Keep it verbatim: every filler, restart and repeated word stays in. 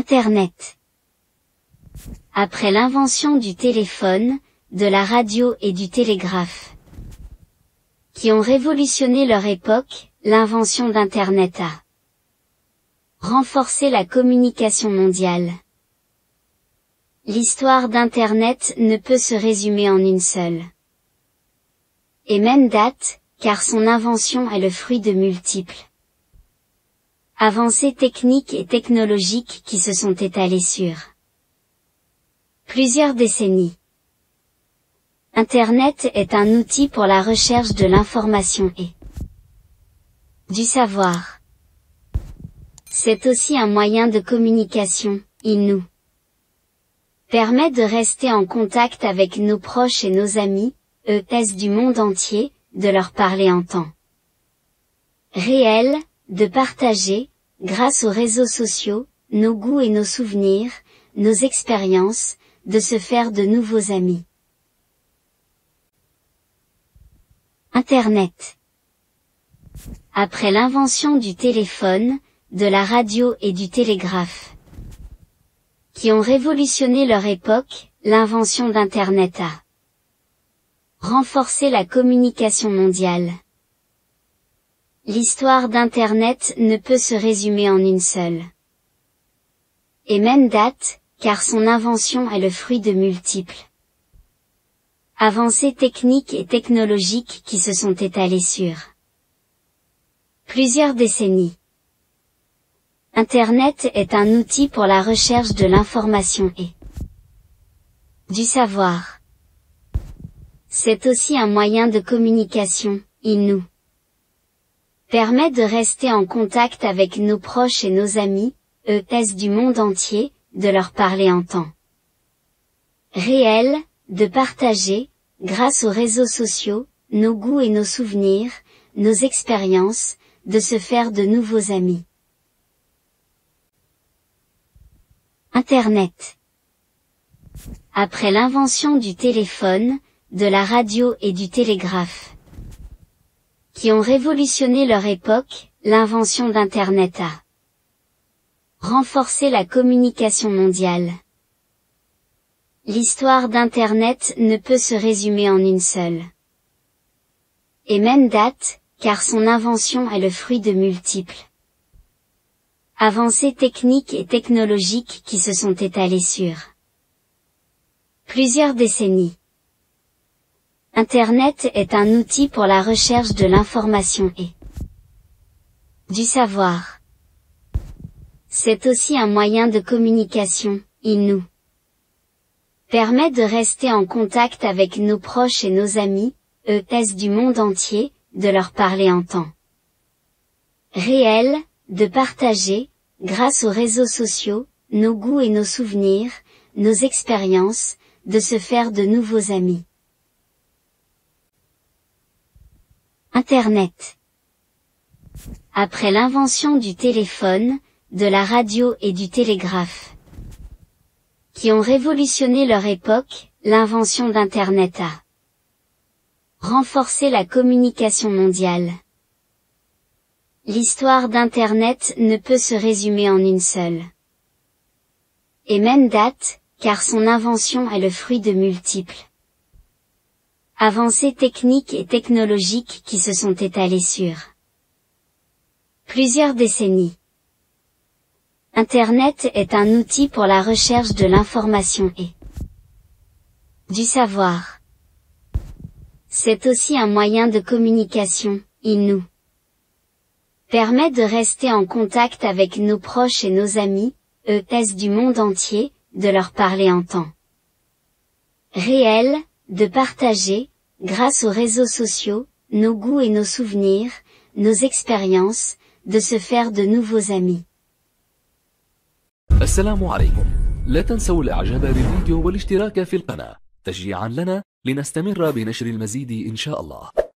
Internet. Après l'invention du téléphone, de la radio et du télégraphe, qui ont révolutionné leur époque, l'invention d'Internet a renforcé la communication mondiale. L'histoire d'Internet ne peut se résumer en une seule et même date, car son invention est le fruit de multiples avancées techniques et technologiques qui se sont étalées sur plusieurs décennies. Internet est un outil pour la recherche de l'information et du savoir. C'est aussi un moyen de communication, il nous permet de rester en contact avec nos proches et nos amis, eux du monde entier, de leur parler en temps réel, de partager, grâce aux réseaux sociaux, nos goûts et nos souvenirs, nos expériences, de se faire de nouveaux amis. Internet. Après l'invention du téléphone, de la radio et du télégraphe, qui ont révolutionné leur époque, l'invention d'Internet a renforcé la communication mondiale. L'histoire d'Internet ne peut se résumer en une seule et même date, car son invention est le fruit de multiples avancées techniques et technologiques qui se sont étalées sur plusieurs décennies. Internet est un outil pour la recherche de l'information et du savoir. C'est aussi un moyen de communication, il nous permet de rester en contact avec nos proches et nos amis, eux du monde entier, de leur parler en temps réel, de partager, grâce aux réseaux sociaux, nos goûts et nos souvenirs, nos expériences, de se faire de nouveaux amis. Internet. Après l'invention du téléphone, de la radio et du télégraphe, qui ont révolutionné leur époque, l'invention d'Internet a renforcé la communication mondiale. L'histoire d'Internet ne peut se résumer en une seule et même date, car son invention est le fruit de multiples avancées techniques et technologiques qui se sont étalées sur plusieurs décennies. Internet est un outil pour la recherche de l'information et du savoir. C'est aussi un moyen de communication, il nous permet de rester en contact avec nos proches et nos amis, eux du monde entier, de leur parler en temps réel, de partager, grâce aux réseaux sociaux, nos goûts et nos souvenirs, nos expériences, de se faire de nouveaux amis. Internet. Après l'invention du téléphone, de la radio et du télégraphe, qui ont révolutionné leur époque, l'invention d'Internet a renforcé la communication mondiale. L'histoire d'Internet ne peut se résumer en une seule et même date, car son invention est le fruit de multiples avancées techniques et technologiques qui se sont étalées sur plusieurs décennies. Internet est un outil pour la recherche de l'information et du savoir. C'est aussi un moyen de communication, il nous permet de rester en contact avec nos proches et nos amis, eux du monde entier, de leur parler en temps réel, de partager, grâce aux réseaux sociaux, nos goûts et nos souvenirs, nos expériences, de se faire de nouveaux amis. السلام عليكم. لا تنسوا الاعجاب بالفيديو والاشتراك في القناة تشجيعا لنا لنستمر بنشر المزيد إن شاء الله.